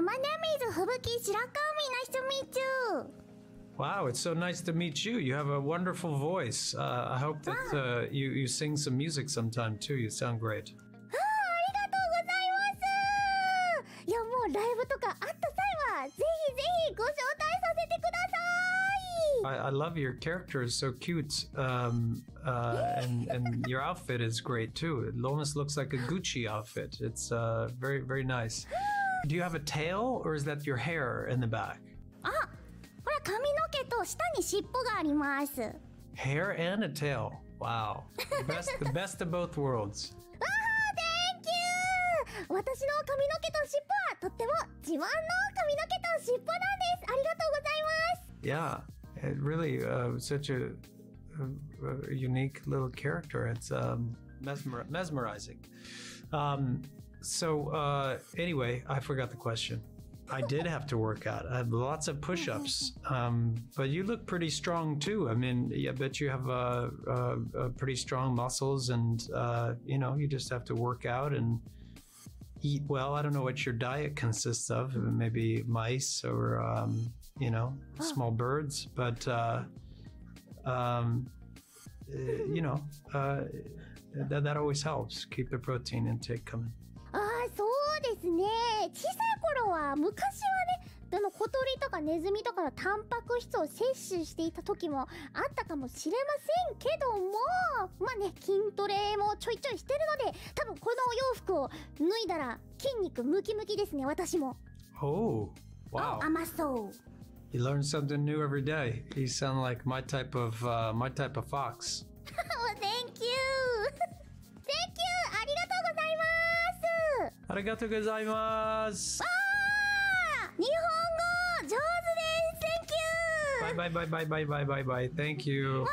My name is Fubuki Shirakami. Nice to meet you. Wow, it's so nice to meet you. You have a wonderful voice. I hope that you sing some music sometime too. You sound great. I love your character, it's so cute, and your outfit is great too. It almost looks like a Gucci outfit. It's very, very nice. Do you have a tail, or is that your hair in the back? Hair and a tail. Wow. The best of both worlds. Yeah, it really such a unique little character. It's mesmerizing. So anyway, I forgot the question. I did have to work out. I had lots of push-ups, but you look pretty strong too. I mean, I bet you have pretty strong muscles, and you know, you just have to work out and eat well. I don't know what your diet consists of. Maybe mice or you know, small birds. But you know, that always helps. Keep the protein intake coming. ですね。小さい頃は昔はね、でも小鳥とかネズミとかのタンパク質を摂取していた時もあったかもしれませんけども、まあね、筋トレもちょいちょいしてるので、多分このお洋服を脱いだら筋肉ムキムキですね、私も。Oh, wow. Oh, I'm so. You learn something new every day. You sound like my type of fox. Well, thank you. Thank you. ありがとうございます。 Arigatou gozaimasu! Ah! Nihongo! Jouzu desu! Thank you! Bye bye bye bye bye bye bye bye. Thank you.